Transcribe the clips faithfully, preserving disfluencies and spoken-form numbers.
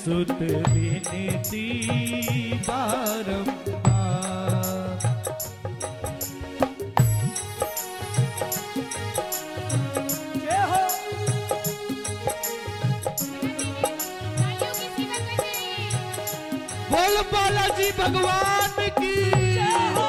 सुत विनती बारंबार जय हो। बोल बालाजी भगवान की जय हो।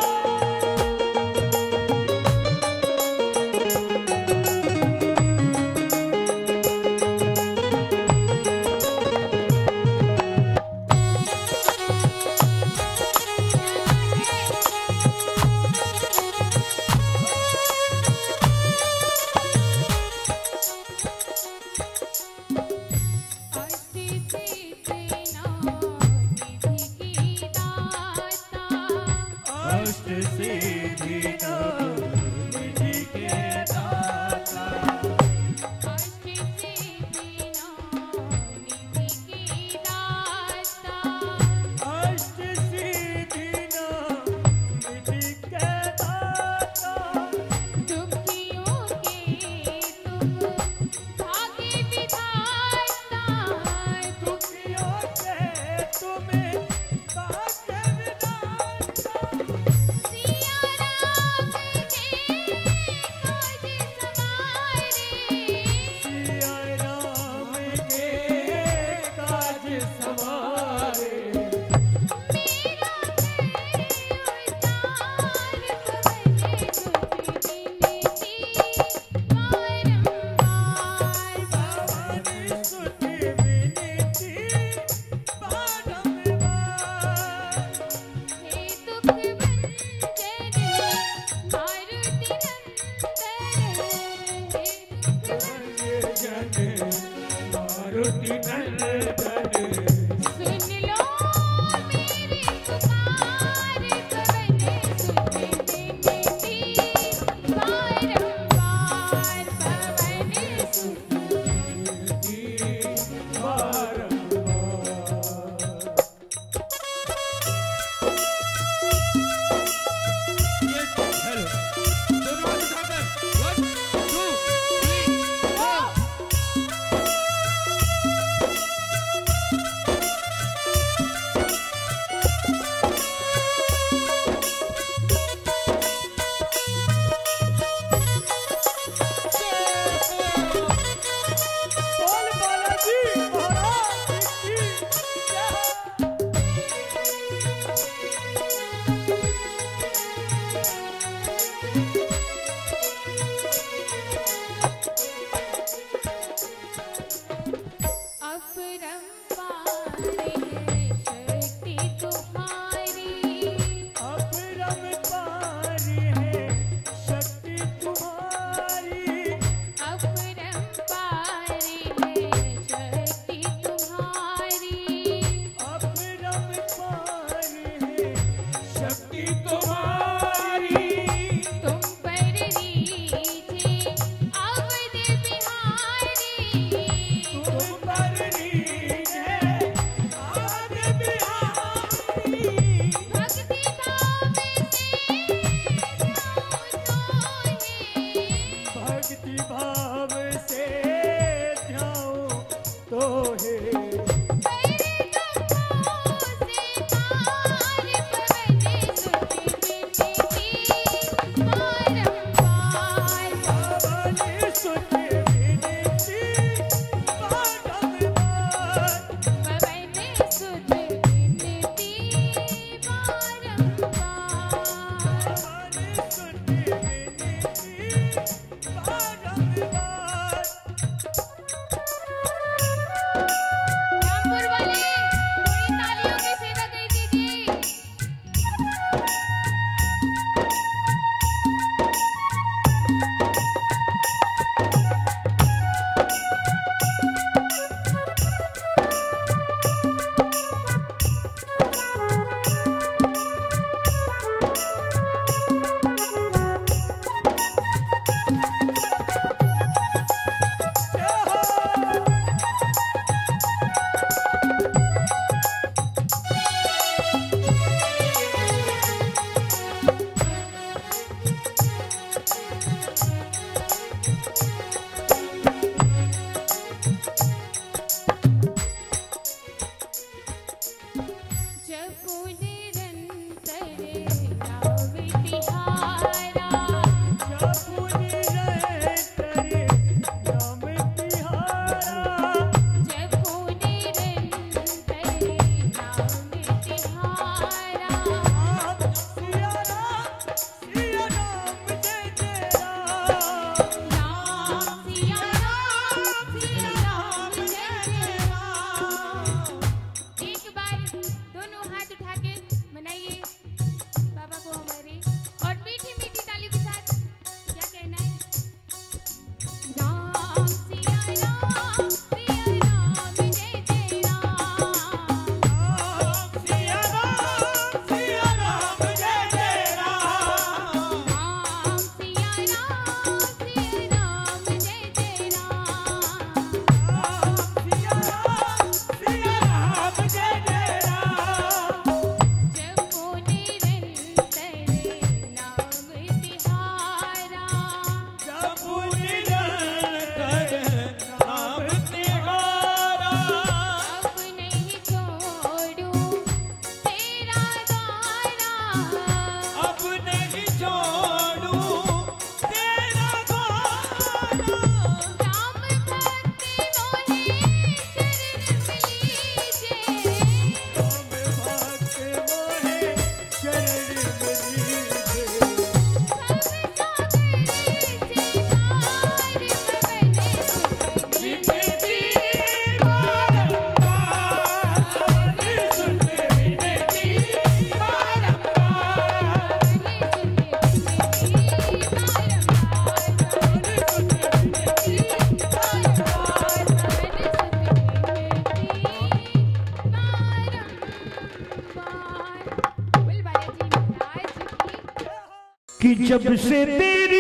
जब से तेरी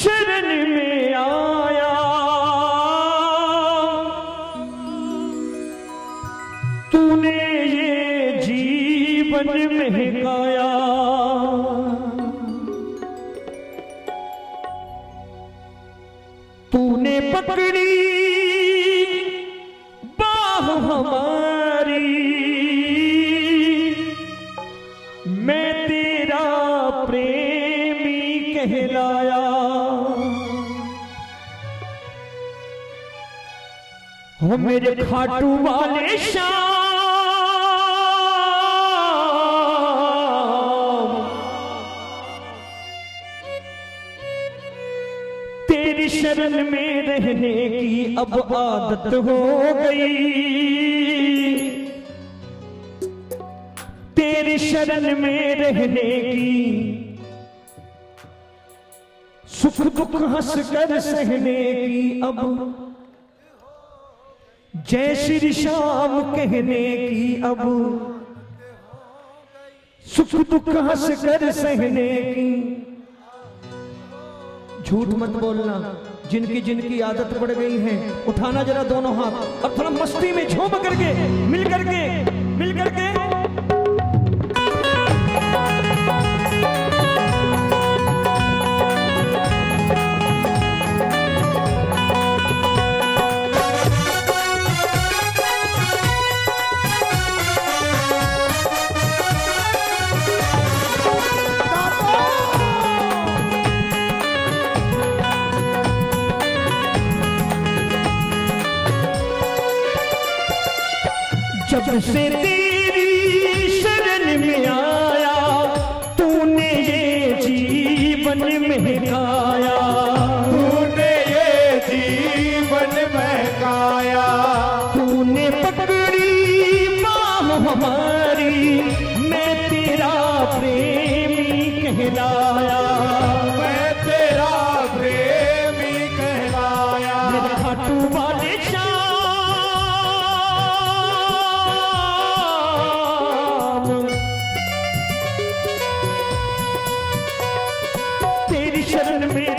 शरण में आया तूने ये जीवन महकाया। तूने पकड़ी बाह हमारी, मैं तेरा प्रेमी कहलाया। हो मेरे खाटू वाले श्याम, तेरी शरण में रहने की अब आदत हो गई, तेरी शरण में रहने की सुख दुख हंस कर सहने की अब जय श्री श्याम कहने की अब सुख दुख हंस कर सहने की। झूठ मत बोलना, जिनकी जिनकी आदत पड़ गई है उठाना जरा दोनों हाथ और थोड़ा मस्ती में झूम करके मिल करके मिल करके जब से तेरी शरण में आया तूने ये जीवन महकाया, तूने ये जीवन महकाया। तूने पकड़ी बाह हमारी, मैं तेरा प्रेमी कहलाया, मैं तेरा प्रेमी कहलाया। मेरा खाटू वाले श्याम,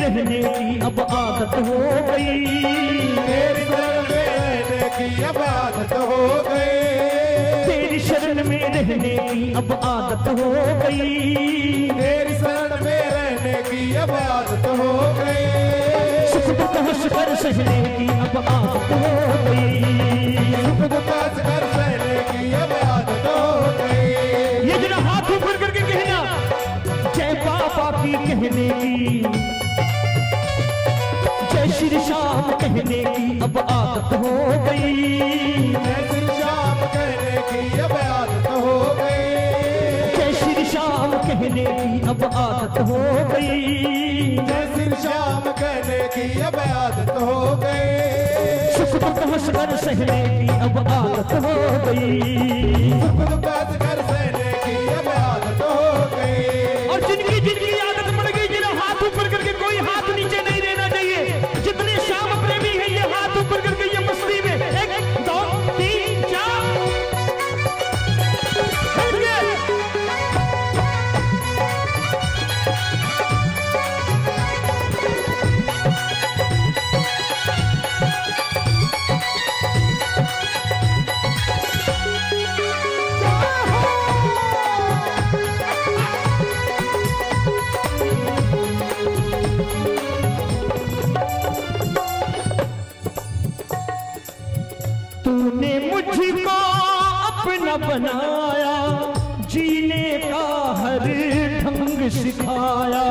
रहने की अब आदत हो गई, तेरी शरण में रहने की अब आदत हो गई, तेरी शरण में रहने की अब आदत हो गई, तेरी शरण में रहने की अब आदत हो गई, सुख दुख हंस कर सहने की अब आदत हो गई, सुख दुख हंस कर सहने की अब आदत हो गई। ये जरा हाथ ऊपर करके कहना जय बाबा की कहने की, जय श्री श्याम कहने की अब आदत हो गई, जय श्री श्याम कहने की अब आदत हो गई, जय श्री श्याम कहने की अब आदत हो गई, जय श्री श्याम कहने की अब आदत हो गई, सुख दुख हंस कर सहने की अब आदत हो गई, सुख दुख हंस कर सहने की अब आदत हो गई। और जिनकी जिनकी आदत पड़ गई जिन्हें हाथ ऊपर करके कोई हाथ नीचे नहीं देना चाहिए, जितने श्याम प्रेमी है ये हाथ ऊपर करके ये मस्ती में एक दो तीन चार बनाया, जीने का हर ढंग सिखाया,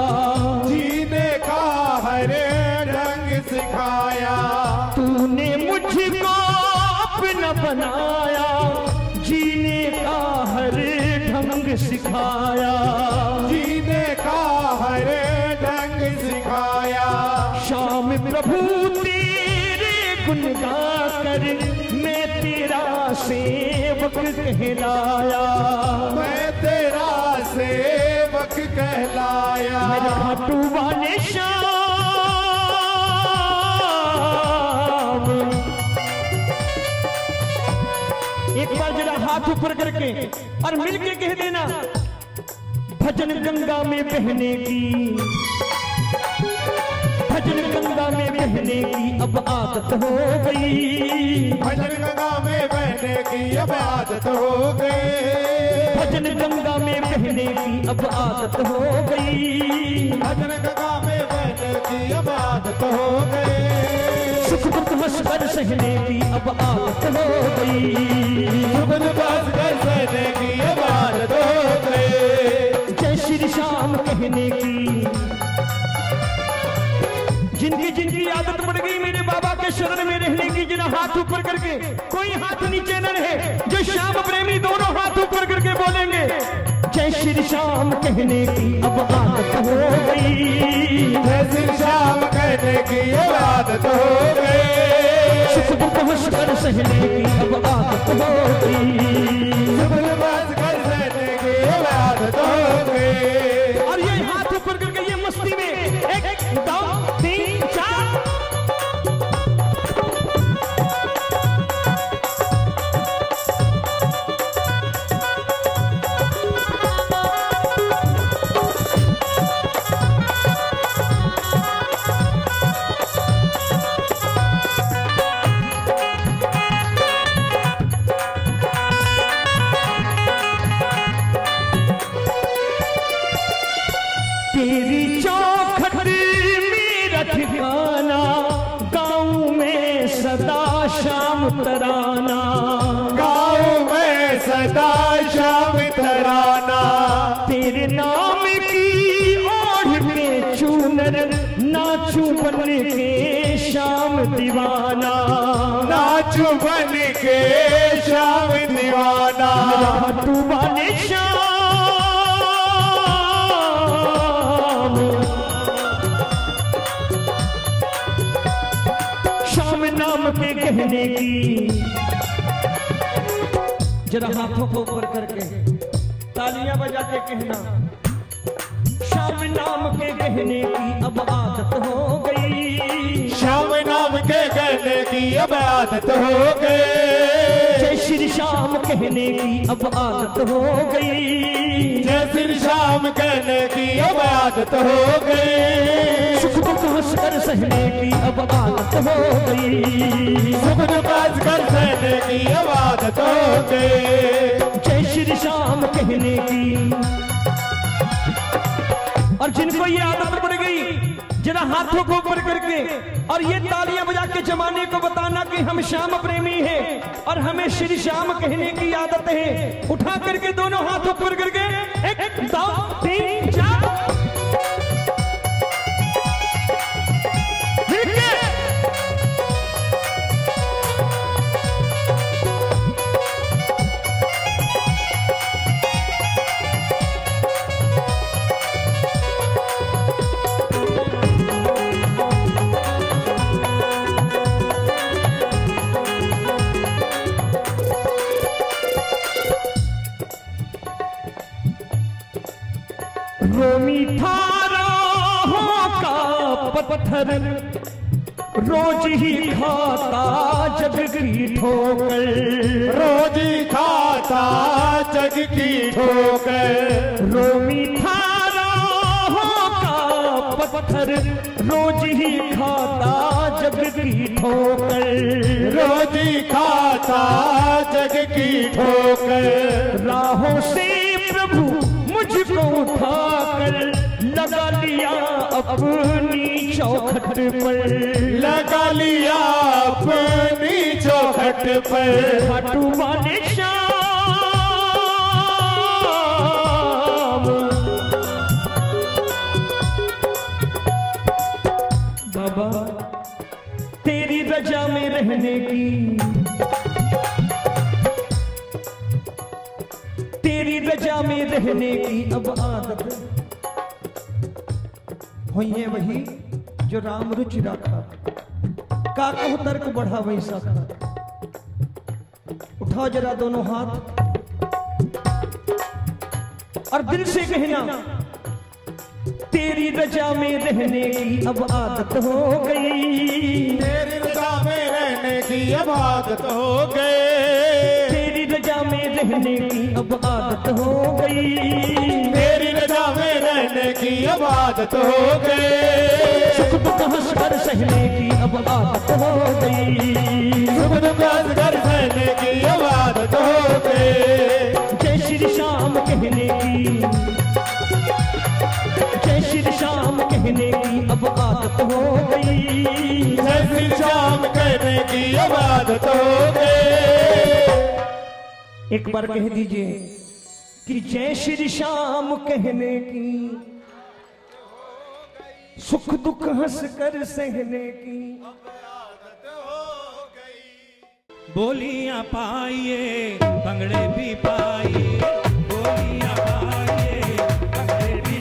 जीने का हर ढंग सिखाया। तूने मुझको अपना बनाया, जीने का हर ढंग सिखाया, जीने का हर ढंग सिखाया। श्याम प्रभु तेरे गुण गा कर मैं तेरा सेवक कहलाया, मैं तेरा सेवक कहलाया। मेरे खाटू वाले श्याम, एक बार जरा हाथ हाथ ऊपर करके और मिलके कह देना, भजन गंगा में बहने की, भजन गंगा में बहने की अब आदत हो गई, भजन गंगा में बहने की अब आदत हो गई, भजन गंगा में बहने की अब आदत हो गई, भजन गंगा में बहने की अब आदत हो गई, सुख दुख मस्कर सहने की अब आदत हो गई, सुख दुख मस्कर सहने की अब आदत हो गई, जय श्री श्याम कहने की, जिनकी जिनकी आदत पड़ गई मेरे बाबा के शरण में रहने की, जिन्हें हाथ ऊपर करके कोई हाथ नीचे न रहे, जो श्याम प्रेमी दोनों हाथ ऊपर करके बोलेंगे, जय श्री श्याम कहने की अब आदत हो गई, जय श्री श्याम कहने की अब आदत हो गई, सुख दुख मस्कर सहने की अब आदत हो गई, सुख दुख मस्कर सहने की अब आदत हो गई, और ये हाथ ऊपर करके ये मस्ती में एक दो तीन चार तराना, गाँव में सदा शाम तराना, तेरे नाम की ओढ़ पे चूनर नाचू बन के शाम दीवाना, नाचू बन के शाम दीवाना, तू बने शाम, शाम नाम के कहने की, जरा हाथों को ऊपर करके तालियां बजा के कहना, श्याम नाम के कहने की अब आदत हो गई, श्याम नाम के कहने की अब आदत हो गई, जय श्री श्याम कहने की अब आदत हो गई, जय श्री श्याम कहने की अब आदत हो गई, सुख दुख हंसकर सहने की अब आदत हो गई, सुख दुख हंसकर सहने की अब आदत हो गई, जय श्री श्याम कहने की, और जिनको ये आदत पड़ गई जरा हाथों को ऊपर करके और ये तालियां बजा के जमाने को बताना कि हम श्याम प्रेमी हैं और हमें श्री श्याम कहने की आदत है, उठा करके दोनों हाथ ऊपर करके एक दो तीन चार पत्थर रोज ही खाता जग की ठोकर, रोज ही खाता जग की ठोकर, रोमी थारों का पत्थर रोज ही खाता जग की ठोकर, रोज ही खाता जग की ठोकर, राहों से प्रभु मुझको उठाकर लगा लिया अपनी चौखट पर, लगा लिया अपनी चौखट पर, खाटू वाले श्याम, बाबा तेरी रजा में रहने की, तेरी रजा में रहने की अब आदत हुई है, वही जो राम रुचि रखा, काकहु तर्क बढ़ा वैसा था, उठाओ जरा दोनों हाथ और दिल से कहना, तेरी रजा में रहने की अब आदत हो गई, तेरी रजा में रहने की अब आदत हो गई, तेरी रजा में रहने रहने की अब आदत हो गई, मेरी रजा में रहने की अब आदत हो गई, सुख दुख हंस कर सहने की अब आदत हो गई, सुख दुख हंस कर सहने की अब आदत हो गई, जय श्री श्याम कहने की, जय श्री श्याम कहने की अब आदत हो गई, जय श्री श्याम कहने की अब आदत हो गई। एक बार कह दीजिए कि जय श्री श्याम कहने की, सुख दुख हंस कर सहने की अब आदत हो गई। बोलियां पाइए भंगड़े भी पाइए, बोलियां पाइए भंगड़े भी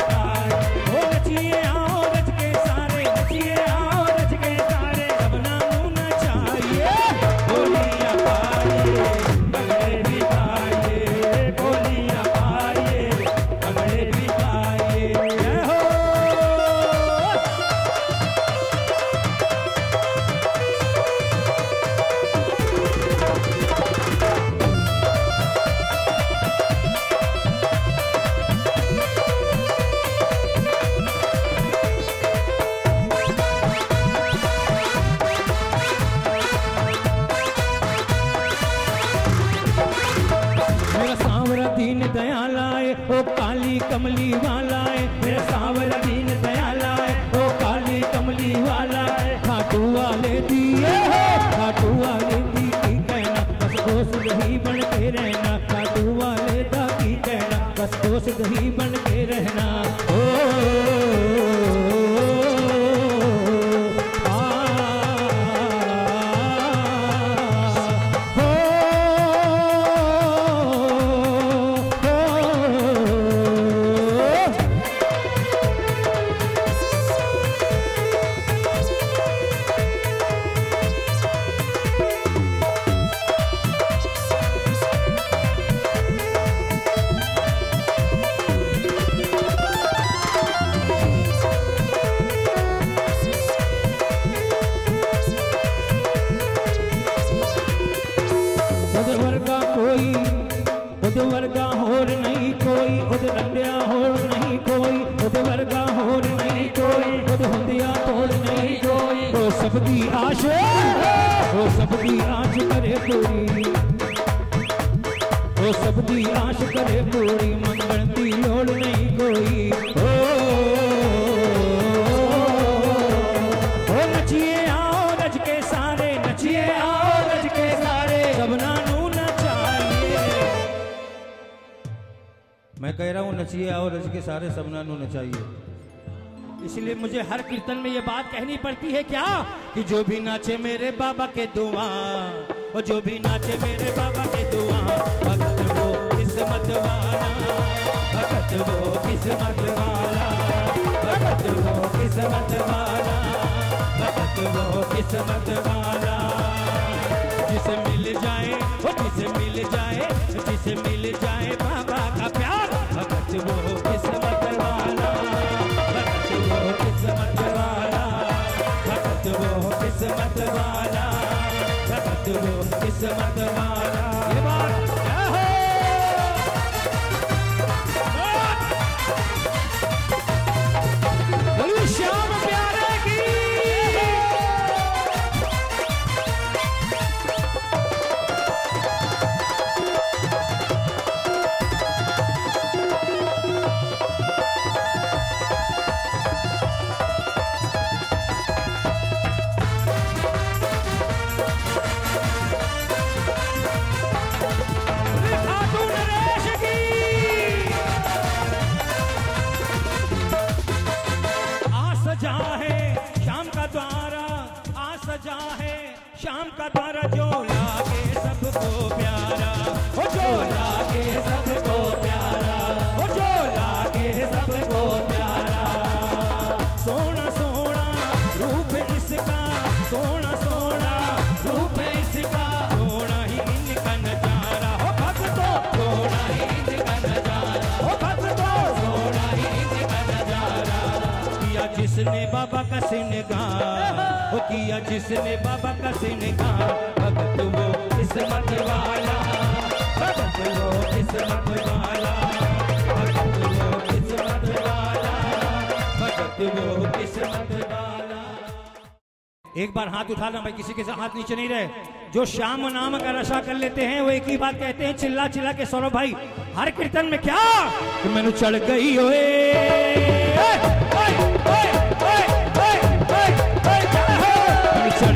कमली वाला है मेरा सांवरा दीन दयाला है, वो काली कमली वाला है, खाटू वाले दिए हो खाटू वाले दी की कहना बस दोस्त दही बन के रहना, खाटू वाले दा की कहना बस दोस्त दही बन के रहना। ओ कीर्तन में ये बात कहनी पड़ती है क्या कि जो भी नाचे मेरे बाबा के दुआ, और जो भी नाचे मेरे बाबा के दुआ, भगत वो किस्मत वाला, भगत वो किस्मत वाला, भगत वो किस्मत वाला, भगत वो किस्मत वाला, जिसे मिल जाए वो जिसे मिल जाए जिसे मिल जाए बाबा का प्यार, भगत वो किस्मत वाला, भगत वो किस्मत किस्मत वाला, भगत वो किस्मत वाला। ये बात श्याम प्यारे की, शाम का तारा जो लागे सबको प्यारा, हो जो लागे सबको प्यारा, हो जो लागे सबको प्यारा, सोना सोना रूप इसका, सोना सोना रूप इसका, सोना ही इनका नजारा, हो भक्तों सोना ही इनका नजारा, हो भक्तों सोना ही इनका नजारा। किया जिसने बाबा का सिंगार, वो किया जिसने बाबा का सिंगार, भगत वो किस्मत वाला, भगत एक बार हाथ उठा लो भाई, किसी के साथ हाथ नीचे नहीं रहे। जो श्याम नाम का नशा कर लेते हैं वो एक ही बात कहते हैं चिल्ला चिल्ला के, सौरभ भाई हर कीर्तन में क्या तो मैंने चढ़ गई होए। चढ़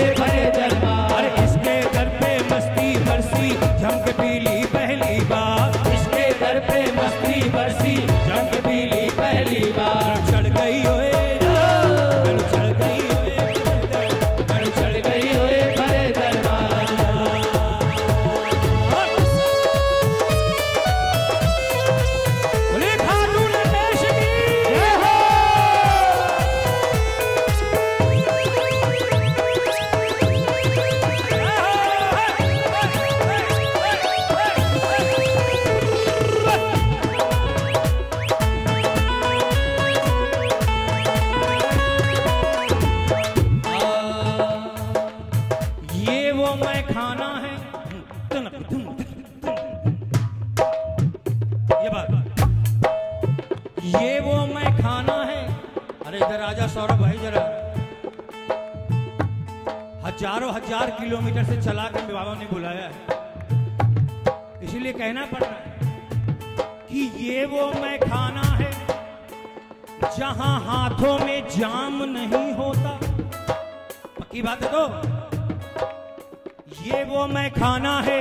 भरे दरबा। अरे इसके घर पे मस्ती बरसी झमक पीली पहली बार, इसके घर पे मस्ती बरसी झमक पीली पहली बार। चढ़ गई होए, मैंने चढ़ गई होए, मैंने चढ़ गई होए भरे दरबा। सौरभ भाई जरा, हजारों हजार किलोमीटर से चला कर बाबा ने बुलाया है, इसीलिए कहना पड़ रहा है कि ये वो मैं खाना है जहां हाथों में जाम नहीं होता। पक्की बात है तो, ये वो मैं खाना है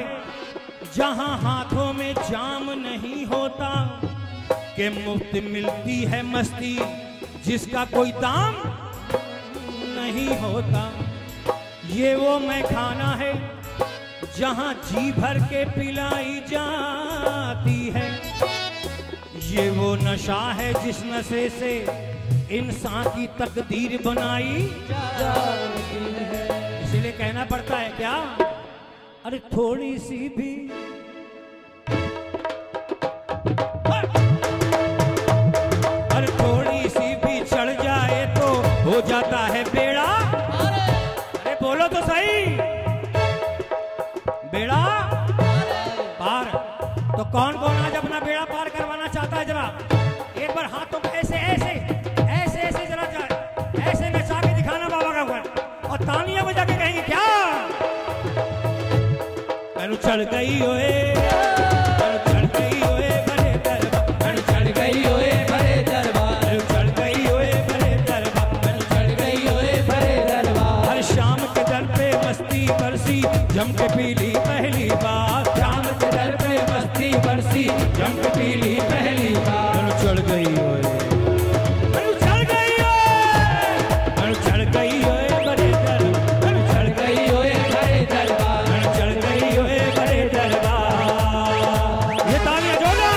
जहां हाथों में जाम नहीं होता, के मुफ्त मिलती है मस्ती जिसका कोई दाम नहीं होता। ये वो मैं खाना है जहां जी भर के पिलाई जाती है, ये वो नशा है जिस नशे से इंसान की तकदीर बनाई जाती है। इसलिए कहना पड़ता है क्या, अरे थोड़ी सी भी हो जाता है बेड़ा। अरे बोलो तो सही, बेड़ा पार। तो कौन कौन आज अपना बेड़ा पार करवाना चाहता है जरा एक बार हाथों को ऐसे ऐसे ऐसे ऐसे जरा जाए, ऐसे नचा के दिखाना बाबा का हुआ, और तालियां बजा के कहेंगे क्या मैनू चढ़ गई होए, चढ़ गई होए भरे दरबा, मैनू चढ़ गई होए भरे दरबा, चढ़ गई होए बरसी जम के पीली पहली बार, शाम के दर पे बस्ती बरसी जम के पीली पहली बार। चढ़ गई होए, चढ़ गई होए, चढ़ गई होए भरे दरबार, चढ़ गई होए भरे दरबार, चढ़ गई होए भरे दरबार। ये तालियां जो ना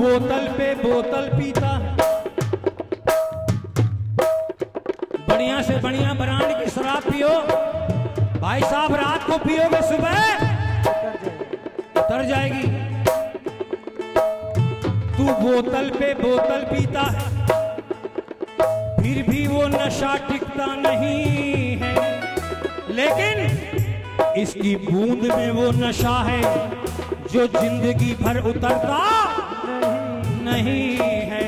बोतल पे बोतल पीता है, बढ़िया से बढ़िया ब्रांड की शराब पियो भाई साहब, रात को पियोगे सुबह तर जाएगी। तू बोतल पे बोतल पीता है फिर भी वो नशा टिकता नहीं है, लेकिन इसकी बूंद में वो नशा है जो जिंदगी भर उतरता नहीं है।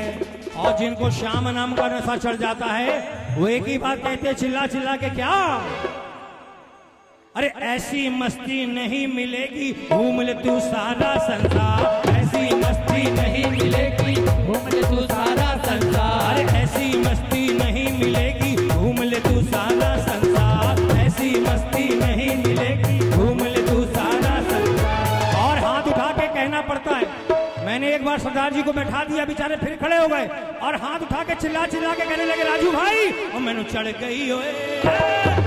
और जिनको श्याम नाम का नशा चढ़ जाता है वो एक ही बात कहते हैं चिल्ला चिल्ला के क्या, अरे ऐसी मस्ती नहीं मिलेगी घूम ले तू सारा संसार, ऐसी मस्ती नहीं मिलेगी घूम ले तू सारा संसार, अरे ऐसी मस्ती नहीं मिलेगी घूम ले तू सारा संसार, ऐसी मस्ती नहीं मिलेगी घूम ले तू सारा संसार। और हाथ उठा के कहना पड़ता है, मैंने एक बार सरदार जी को बैठा दिया, बेचारे फिर खड़े हो गए और हाथ उठा के चिल्ला चिल्ला के कहने लगे राजू भाई और मैंने चढ़ गई होए।